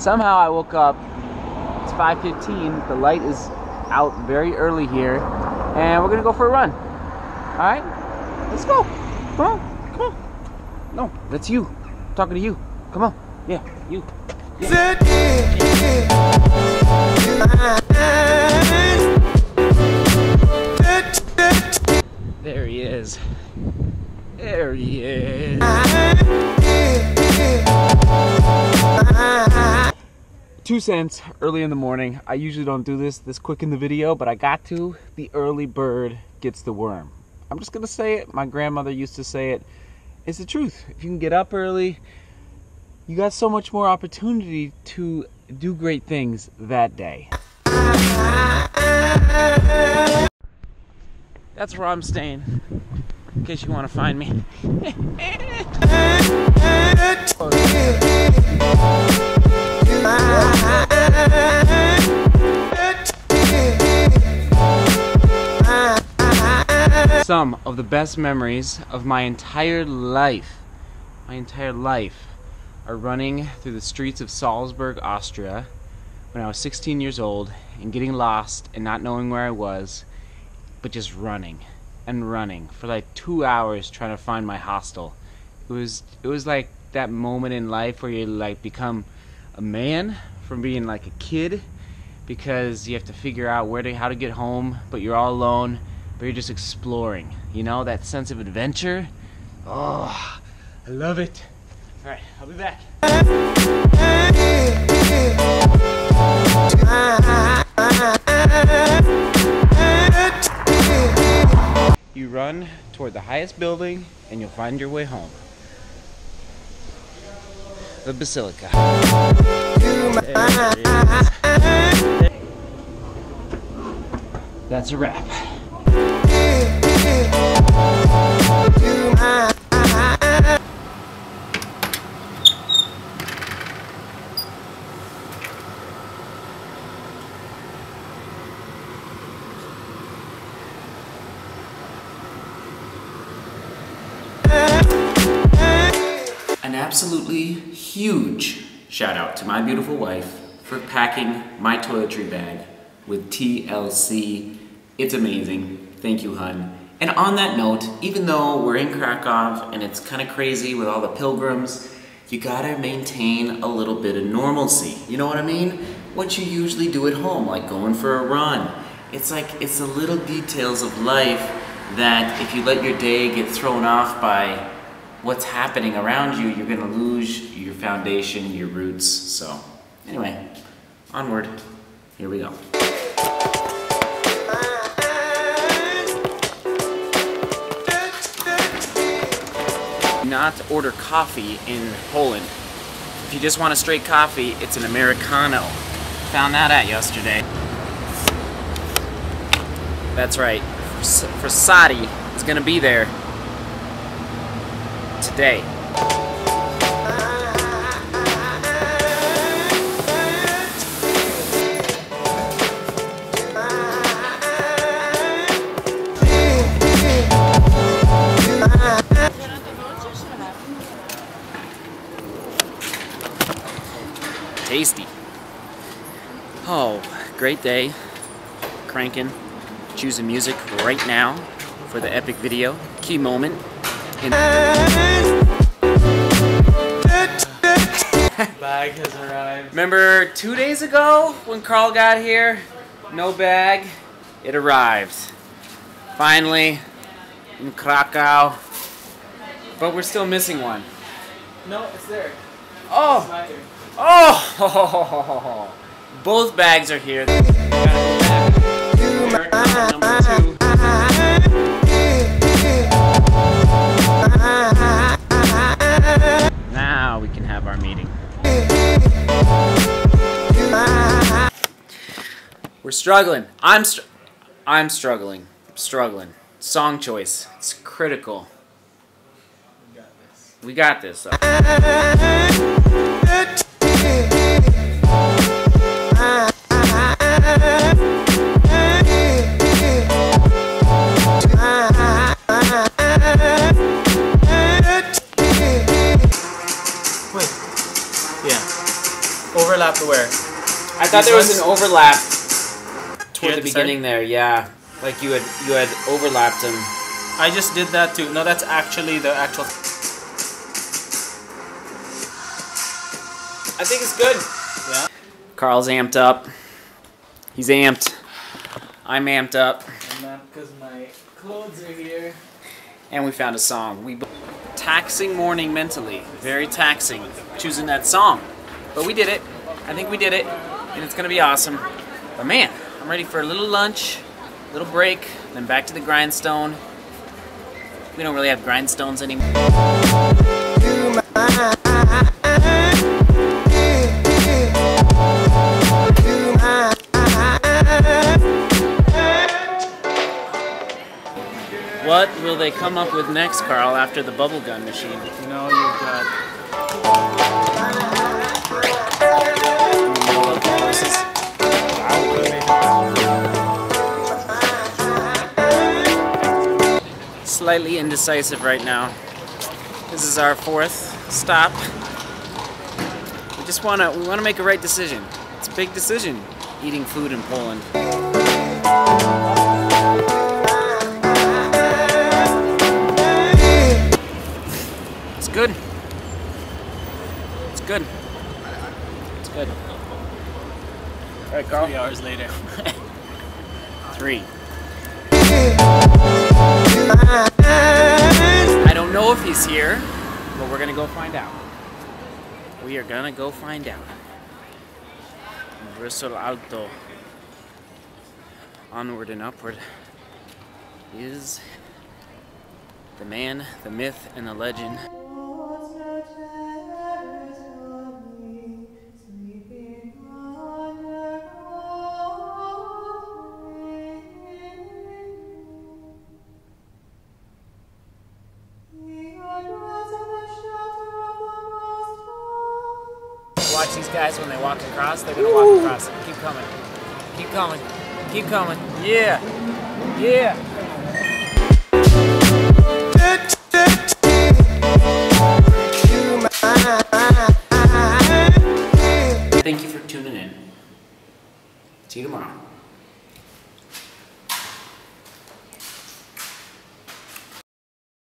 Somehow I woke up, it's 5:15, the light is out very early here, and we're gonna go for a run. Alright? Let's go. Come on, come on. No, that's you. I'm talking to you. Come on. Yeah, you. Yeah. There he is. There he is. $0.02 early in the morning. I usually don't do this quick in the video, but I got to. The early bird gets the worm. I'm just gonna say it. My grandmother used to say it. It's the truth. If you can get up early, you got so much more opportunity to do great things that day. That's where I'm staying, in case you want to find me. Some of the best memories of my entire life, are running through the streets of Salzburg, Austria, when I was 16 years old, and getting lost and not knowing where I was, but just running and running for like 2 hours trying to find my hostel. It was like that moment in life where you like become a man from being like a kid, because you have to figure out how to get home, but you're all alone, but you're just exploring. You know, that sense of adventure. Oh, I love it. All right, I'll be back. You run toward the highest building and you'll find your way home. The Basilica. That's a wrap. An absolutely huge shout out to my beautiful wife for packing my toiletry bag with TLC. It's amazing. Thank you, hun. And on that note, even though we're in Krakow and it's kind of crazy with all the pilgrims, you gotta maintain a little bit of normalcy. You know what I mean? What you usually do at home, like going for a run. It's like, it's the little details of life that if you let your day get thrown off by what's happening around you, you're gonna lose your foundation, your roots. So anyway, onward, here we go. Do not order coffee in Poland. If you just want a straight coffee, it's an Americano. Found that out yesterday. That's right, Frassati is gonna be there today. Tasty. Oh, great day. Cranking, choosing music right now for the epic video. Key moment. Bag has arrived. Remember 2 days ago when Carl got here? No bag. It arrived. Finally, in Krakow. But we're still missing one. No, it's there. Oh! It's not there. Oh! Both bags are here. Now we can have our meeting. We're struggling. I'm struggling. Struggling. Song choice. It's critical. We got this. We got this. overlap to where? I thought there was an overlap toward the beginning there, yeah. Like you had overlapped them. I just did that too. No, that's actually the actual. I think it's good. Yeah. Carl's amped up. He's amped. I'm amped up. I'm not because my clothes are here. And we found a song. Taxing morning mentally. Very taxing. Choosing that song. But we did it. I think we did it. And it's going to be awesome. But man, I'm ready for a little lunch, a little break, then back to the grindstone. We don't really have grindstones anymore. What will they come up with next, Carl, after the bubblegum machine? You know, you've got... Slightly indecisive right now. This is our fourth stop. We just wanna make a right decision. It's a big decision, eating food in Poland. Good. It's good. It's good. All right, Carl. 3 hours later. 3. I don't know if he's here, but we're gonna go find out. We are gonna go find out. Bristol Alto. Onward and upward is the man, the myth, and the legend. Watch these guys when they walk across, they're gonna walk across. Keep coming. Keep coming. Keep coming. Yeah. Yeah. Thank you for tuning in. See you tomorrow.